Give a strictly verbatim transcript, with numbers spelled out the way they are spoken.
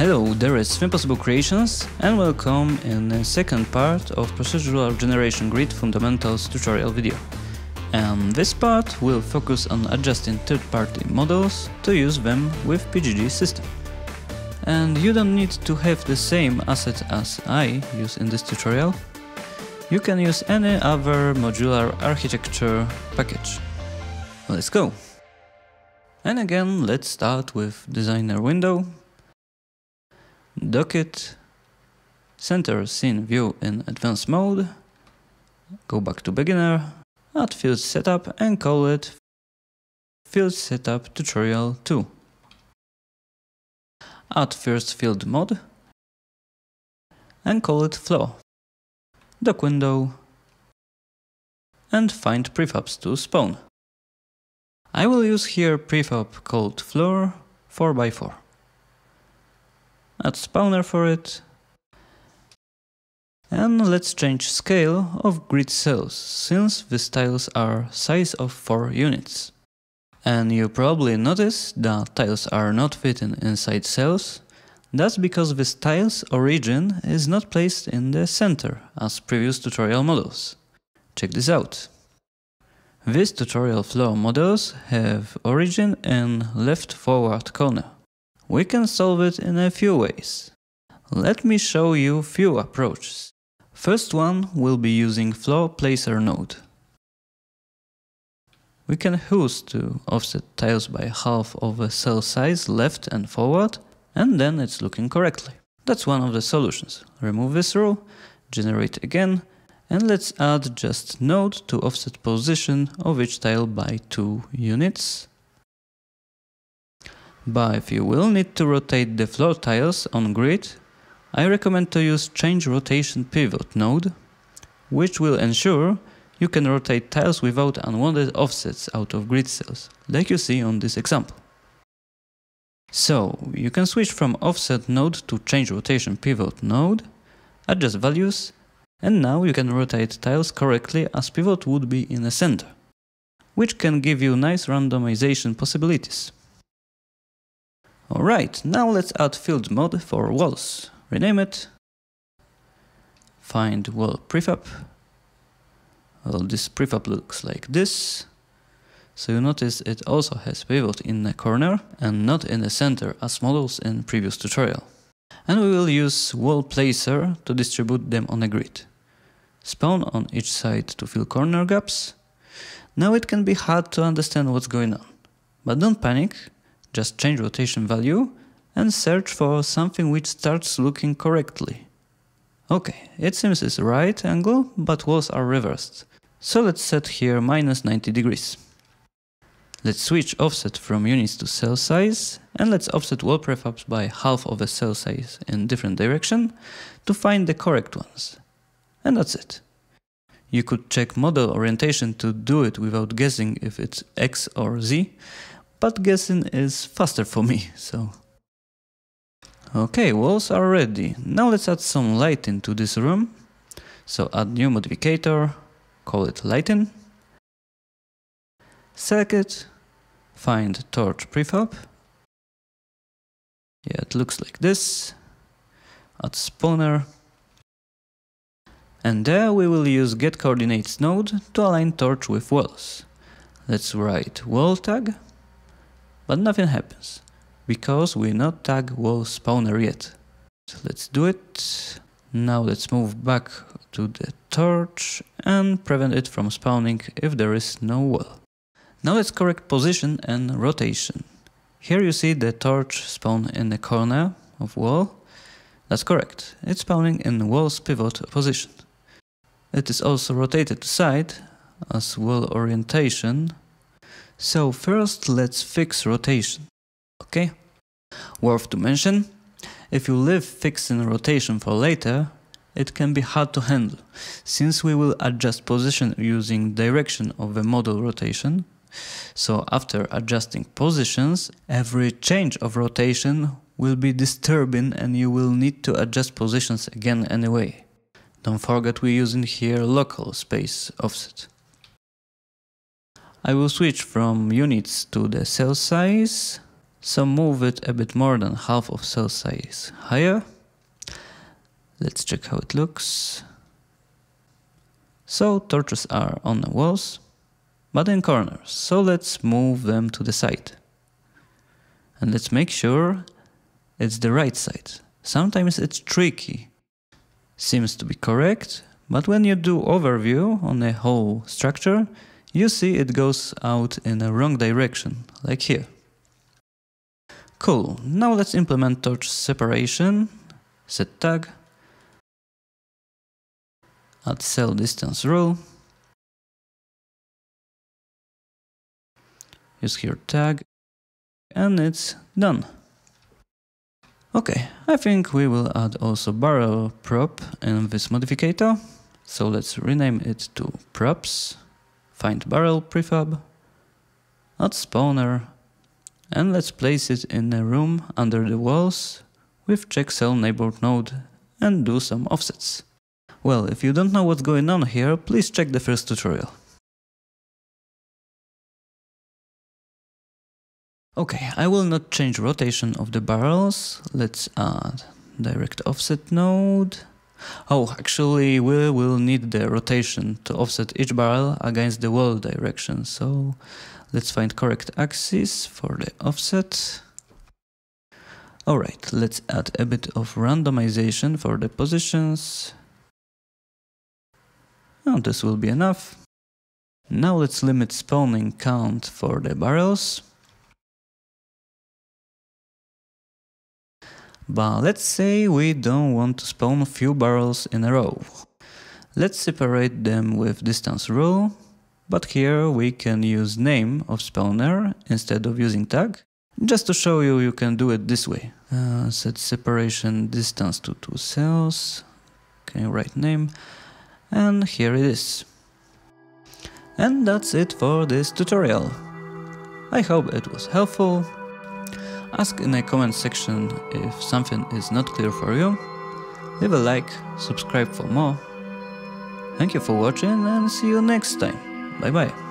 Hello, there is FImpossible Creations and welcome in the second part of Procedural Generation Grid Fundamentals tutorial video. And this part will focus on adjusting third-party models to use them with P G G system. And you don't need to have the same asset as I use in this tutorial. You can use any other modular architecture package. Let's go! And again, let's start with Designer window, dock it, center scene view in advanced mode, go back to beginner, add field setup and call it field setup tutorial two. Add first field mod and call it floor, dock window and find prefabs to spawn. I will use here prefab called floor four by four. Add spawner for it. And let's change scale of grid cells, since these tiles are size of four units. And you probably notice that tiles are not fitting inside cells. That's because this tile's origin is not placed in the center, as previous tutorial models. Check this out. These tutorial floor models have origin in left forward corner. We can solve it in a few ways. Let me show you few approaches. First one will be using Floor Placer node. We can use to offset tiles by half of the cell size left and forward, and then it's looking correctly. That's one of the solutions. Remove this row, generate again, and let's add just node to offset position of each tile by two units. But if you will need to rotate the floor tiles on grid, I recommend to use Change Rotation Pivot node, which will ensure you can rotate tiles without unwanted offsets out of grid cells, like you see on this example. So, you can switch from offset node to Change Rotation Pivot node, adjust values, and now you can rotate tiles correctly as pivot would be in the center, which can give you nice randomization possibilities. Alright, now let's add field mod for walls. Rename it. Find wall prefab. Well, this prefab looks like this. So you notice it also has pivot in the corner and not in the center as models in previous tutorial. And we will use wall placer to distribute them on a grid. Spawn on each side to fill corner gaps. Now it can be hard to understand what's going on, but don't panic, just change rotation value and search for something which starts looking correctly. Okay, it seems it's right angle, but walls are reversed, so let's set here minus ninety degrees. Let's switch offset from units to cell size, and let's offset wall prefabs by half of the cell size in different direction to find the correct ones. And that's it. You could check model orientation to do it without guessing if it's X or Z, but guessing is faster for me, so... Okay, walls are ready. Now let's add some lighting to this room. So add new modificator, call it lighting. Select it, find torch prefab. Yeah, it looks like this. Add spawner. And there we will use get coordinates node to align torch with walls. Let's write wall tag. But nothing happens, because we not tag wall spawner yet. So let's do it. Now let's move back to the torch and prevent it from spawning if there is no wall. Now let's correct position and rotation. Here you see the torch spawn in the corner of wall. That's correct, it's spawning in wall's pivot position. It is also rotated to side as wall orientation. So first let's fix rotation, okay? Worth to mention, if you leave fixing rotation for later, it can be hard to handle, since we will adjust position using direction of the model rotation. So after adjusting positions, every change of rotation will be disturbing and you will need to adjust positions again anyway. Don't forget we're using here local space offset. I will switch from units to the cell size, So move it a bit more than half of cell size higher. Let's check how it looks. So torches are on the walls, but in corners. So let's move them to the side. And let's make sure it's the right side. Sometimes it's tricky. Seems to be correct, but when you do overview on the whole structure, you see it goes out in a wrong direction, like here. Cool, now let's implement torch separation, set tag, add cell distance rule, use here tag, and it's done. Okay, I think we will add also barrel prop in this modificator, so let's rename it to props, find barrel prefab, add spawner, and let's place it in a room under the walls with check cell neighbor node and do some offsets. Well, if you don't know what's going on here, please check the first tutorial. Okay, I will not change rotation of the barrels. Let's add direct offset node. Oh, actually we will need the rotation to offset each barrel against the wall direction, so let's find correct axis for the offset. Alright, let's add a bit of randomization for the positions. And this will be enough. Now let's limit spawning count for the barrels. But let's say we don't want to spawn few barrels in a row. Let's separate them with distance rule. But here we can use name of spawner instead of using tag. Just to show you, you can do it this way. Uh, set separation distance to two cells. Okay, write name. And here it is. And that's it for this tutorial. I hope it was helpful. Ask in the comment section if something is not clear for you. Leave a like, subscribe for more. Thank you for watching and see you next time. Bye bye.